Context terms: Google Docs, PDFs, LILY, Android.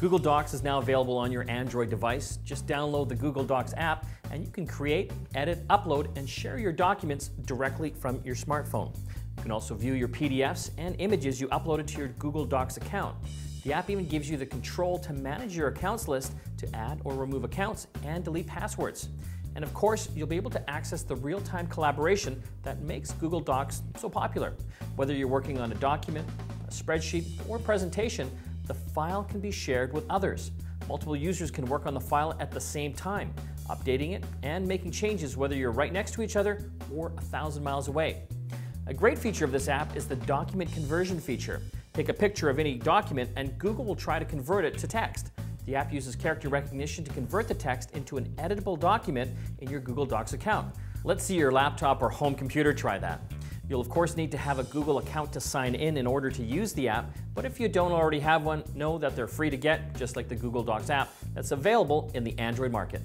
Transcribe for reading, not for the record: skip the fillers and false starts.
Google Docs is now available on your Android device. Just download the Google Docs app and you can create, edit, upload, and share your documents directly from your smartphone. You can also view your PDFs and images you uploaded to your Google Docs account. The app even gives you the control to manage your accounts list, to add or remove accounts, and delete passwords. And of course, you'll be able to access the real-time collaboration that makes Google Docs so popular. Whether you're working on a document, a spreadsheet, or presentation, the file can be shared with others. Multiple users can work on the file at the same time, updating it and making changes whether you're right next to each other or 1,000 miles away. A great feature of this app is the document conversion feature. Take a picture of any document and Google will try to convert it to text. The app uses character recognition to convert the text into an editable document in your Google Docs account. Let's see your laptop or home computer try that. You'll of course need to have a Google account to sign in order to use the app, but if you don't already have one, know that they're free to get, just like the Google Docs app that's available in the Android market.